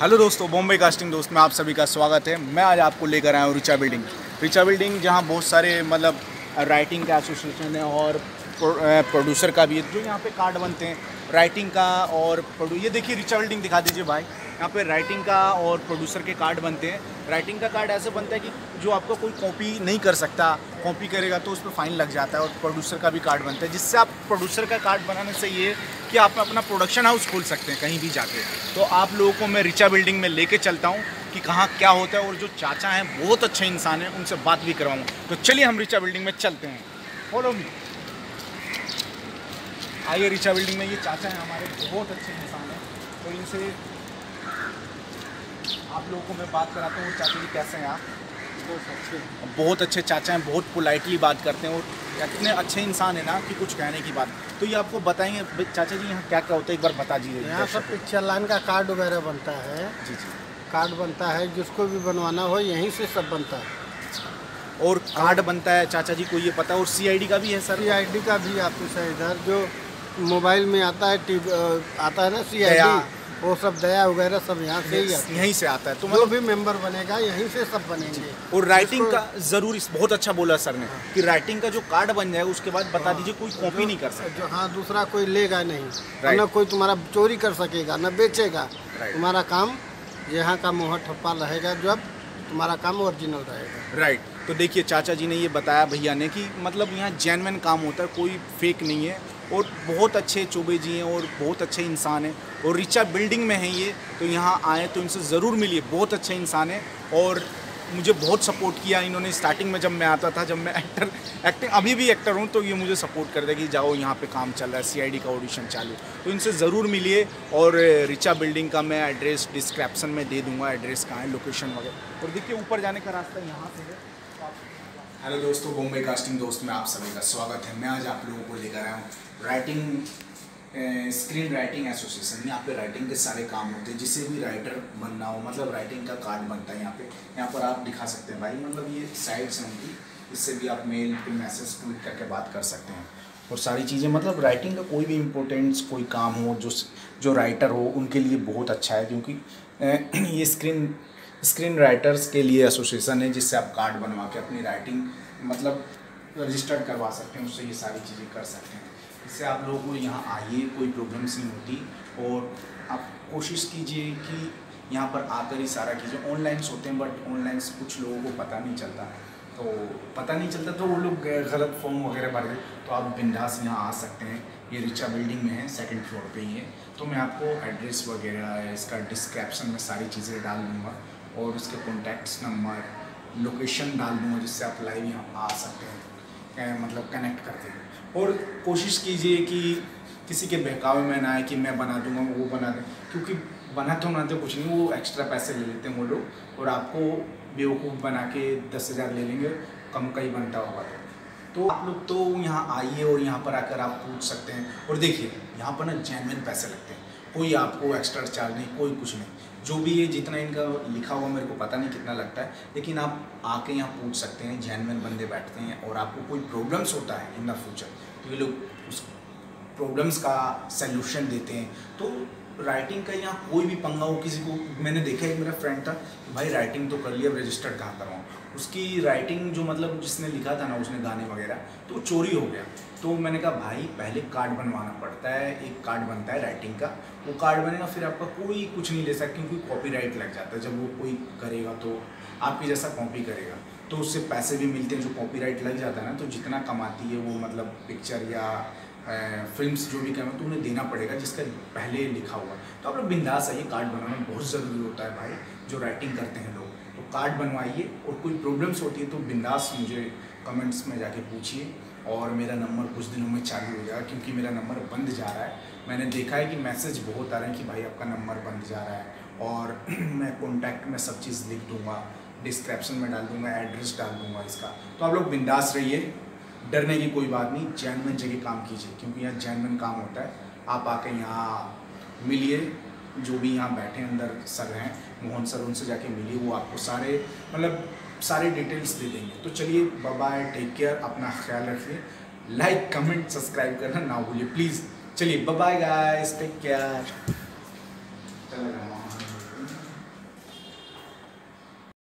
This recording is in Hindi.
हेलो दोस्तों, बॉम्बे कास्टिंग दोस्त में आप सभी का स्वागत है। मैं आज आपको लेकर आया हूँ रिचा बिल्डिंग, जहाँ बहुत सारे मतलब राइटिंग का एसोसिएशन है और प्रोड्यूसर का भी है, जो यहाँ पे कार्ड बनते हैं राइटिंग का और ये देखिए रिचा बिल्डिंग दिखा दीजिए भाई। यहाँ पे राइटिंग का और प्रोड्यूसर के कार्ड बनते हैं। राइटिंग का कार्ड ऐसे बनता है कि जो आपको कोई कॉपी नहीं कर सकता, कॉपी करेगा तो उस पर फाइन लग जाता है। और प्रोड्यूसर का भी कार्ड बनता है, जिससे आप प्रोड्यूसर का कार्ड बनाने से ये कि आप अपना प्रोडक्शन हाउस खोल सकते हैं कहीं भी जाके। तो आप लोगों को मैं रिचा बिल्डिंग में लेके चलता हूँ कि कहाँ क्या होता है, और जो चाचा हैं बहुत अच्छे इंसान हैं, उनसे बात भी करवाऊँगा। तो चलिए हम रिचा बिल्डिंग में चलते हैं, फॉलो मी। आइए रिचा बिल्डिंग में, ये चाचा हैं हमारे, बहुत अच्छे इंसान हैं, तो इनसे आप लोगों को मैं बात कराता हूँ। चाचा जी कैसे हैं आप? बहुत अच्छे चाचा हैं, बहुत पोलाइटली बात करते हैं और इतने अच्छे इंसान हैं ना कि कुछ कहने की बात। तो ये आपको बताएंगे चाचा जी यहाँ क्या क्या होता है, एक बार बता दीजिए। यहाँ सब चलान का कार्ड वगैरह बनता है। जी जी, कार्ड बनता है, जिसको भी बनवाना हो यहीं से सब बनता है। और कार्ड बनता है चाचा जी को ये पता, और CID का भी है सर? CID का भी ऑफिस है इधर, जो मोबाइल में आता है आता है ना CID, वो सब दया वगैरह सब यहाँ से ही यहीं से आता है। तो मतलब भी मेंबर बनेगा यहीं से सब बनेंगे। और राइटिंग का ज़रूरी, बहुत अच्छा बोला सर ने कि राइटिंग का जो कार्ड बन जाएगा उसके बाद बता दीजिए कोई कॉपी नहीं कर सकता। हाँ, दूसरा कोई लेगा नहीं, ना कोई तुम्हारा चोरी कर सकेगा, ना बेचेगा। तुम्हारा काम यहाँ का मोहर ठप्पा रहेगा, जब तुम्हारा काम ओरिजिनल रहेगा। राइट, तो देखिए चाचा जी ने ये बताया भैया ने कि मतलब यहाँ जेन्युइन काम होता है, कोई फेक नहीं है। और बहुत अच्छे चौबे जी हैं और बहुत अच्छे इंसान हैं, और रिचा बिल्डिंग में हैं ये, तो यहाँ आए तो इनसे ज़रूर मिलिए, बहुत अच्छे इंसान हैं। और मुझे बहुत सपोर्ट किया इन्होंने स्टार्टिंग में, जब मैं आता था, जब मैं एक्टिंग अभी भी एक्टर हूँ, तो ये मुझे सपोर्ट करते कि जाओ यहाँ पे काम चल रहा है, CID का ऑडिशन चालू। तो इनसे ज़रूर मिलिए। और रिचा बिल्डिंग का मैं एड्रेस डिस्क्रिप्शन में दे दूँगा, एड्रेस कहाँ है, लोकेशन वगैरह। और देखिए ऊपर जाने का रास्ता यहाँ से है। हेलो दोस्तों, बॉम्बे कास्टिंग दोस्त में आप सभी का स्वागत है। मैं आज आप लोगों को लेकर आया हूँ स्क्रीन राइटिंग एसोसिएशन में। यहाँ पे राइटिंग के सारे काम होते हैं, जिसे भी राइटर बनना हो, मतलब राइटिंग का कार्ड बनता है यहाँ पे। यहाँ पर आप दिखा सकते हैं भाई, मतलब ये साइट्स हैं उनकी, इससे भी आप मेल पे मैसेज ट्वीट करके बात कर सकते हैं। और सारी चीज़ें मतलब राइटिंग का कोई भी इम्पोर्टेंस कोई काम हो, जो राइटर हो उनके लिए बहुत अच्छा है, क्योंकि ये स्क्रीन राइटर्स के लिए एसोसिएशन है, जिससे आप कार्ड बनवा के अपनी राइटिंग मतलब रजिस्टर्ड करवा सकते हैं, उससे ये सारी चीज़ें कर सकते हैं। इससे आप लोगों को यहाँ आइए, कोई प्रॉब्लम्स नहीं होती। और आप कोशिश कीजिए कि यहाँ पर आकर ही सारा चीज़ें, ऑनलाइन्स होते हैं बट ऑनलाइन कुछ लोगों को पता नहीं चलता तो वो लोग गलत फॉर्म वगैरह भर गए। तो आप बिंदास यहाँ आ सकते हैं, ये रिचा बिल्डिंग में है, 2nd फ्लोर पर ही है। तो मैं आपको एड्रेस वगैरह इसका डिस्क्रिप्शन में सारी चीज़ें डाल दूँगा, और उसके कॉन्टैक्ट्स नंबर लोकेशन डाल दूँगा, जिससे आप लाइव यहाँ आ सकते हैं, मतलब कनेक्ट करते हैं। और कोशिश कीजिए कि किसी के बहकावे में ना आए कि मैं बना दूँगा वो बना दें, क्योंकि बना तो ना दे कुछ नहीं, वो एक्स्ट्रा पैसे ले लेते हैं वो लोग, और आपको बेवकूफ़ बना के 10,000 ले लेंगे, कम का ही बनता होगा। तो आप लोग तो यहाँ आइए, और यहाँ पर आकर आप पूछ सकते हैं। और देखिए यहाँ पर ना जेन्युइन पैसे लगते हैं, कोई आपको एक्स्ट्रा चार्ज नहीं, कोई कुछ नहीं। जो भी ये जितना इनका लिखा हुआ मेरे को पता नहीं कितना लगता है, लेकिन आप आके यहाँ पूछ सकते हैं, जेन्युइन बंदे बैठते हैं। और आपको कोई प्रॉब्लम्स होता है इन द फ्यूचर, तो ये लोग उस प्रॉब्लम्स का सल्यूशन देते हैं। तो राइटिंग का यहाँ कोई भी पंगा हो, किसी को मैंने देखा, एक मेरा फ्रेंड था भाई राइटिंग तो कर लिया, अब रजिस्टर्ड कहाँ करवाऊँ। उसकी राइटिंग जो मतलब जिसने लिखा था ना, उसने गाने वगैरह, तो चोरी हो गया। तो मैंने कहा भाई पहले कार्ड बनवाना पड़ता है, एक कार्ड बनता है राइटिंग का, वो कार्ड बनेगा फिर आपका कोई कुछ नहीं ले सकता, क्योंकि कॉपीराइट लग जाता है। जब वो कोई करेगा तो आपकी जैसा कॉपी करेगा, तो उससे पैसे भी मिलते हैं। जो कॉपीराइट लग जाता है ना, तो जितना कमाती है वो मतलब पिक्चर या फिल्म्स जो भी करें, तो उन्हें देना पड़ेगा जिसका पहले लिखा हुआ। तो आप लोग बिंदास आइए, कार्ड बनवाना बहुत ज़रूरी होता है भाई, जो राइटिंग करते हैं लोग। तो कार्ड बनवाइए, और कोई प्रॉब्लम्स होती है तो बिंदास मुझे कमेंट्स में जाके पूछिए, और मेरा नंबर कुछ दिनों में चालू हो जाएगा, क्योंकि मेरा नंबर बंद जा रहा है। मैंने देखा है कि मैसेज बहुत आ रहे हैं कि भाई आपका नंबर बंद जा रहा है, और मैं कॉन्टैक्ट में सब चीज़ लिख दूँगा, डिस्क्रिप्शन में डाल दूँगा, एड्रेस डाल दूँगा इसका। तो आप लोग बिंदास रहिए, डरने की कोई बात नहीं, जेन्युइन जगह काम कीजिए, क्योंकि यहाँ जेन्युइन काम होता है। आप आके यहाँ मिलिए, जो भी यहाँ बैठे अंदर सर हैं, मोहन सर, उनसे जाके मिलिए, वो आपको सारे मतलब सारे डिटेल्स दे देंगे। तो चलिए बाय, टेक केयर, अपना ख्याल रखिए, लाइक कमेंट सब्सक्राइब करना ना भूलिए प्लीज़। चलिए बाय गाइस, टेक केयर।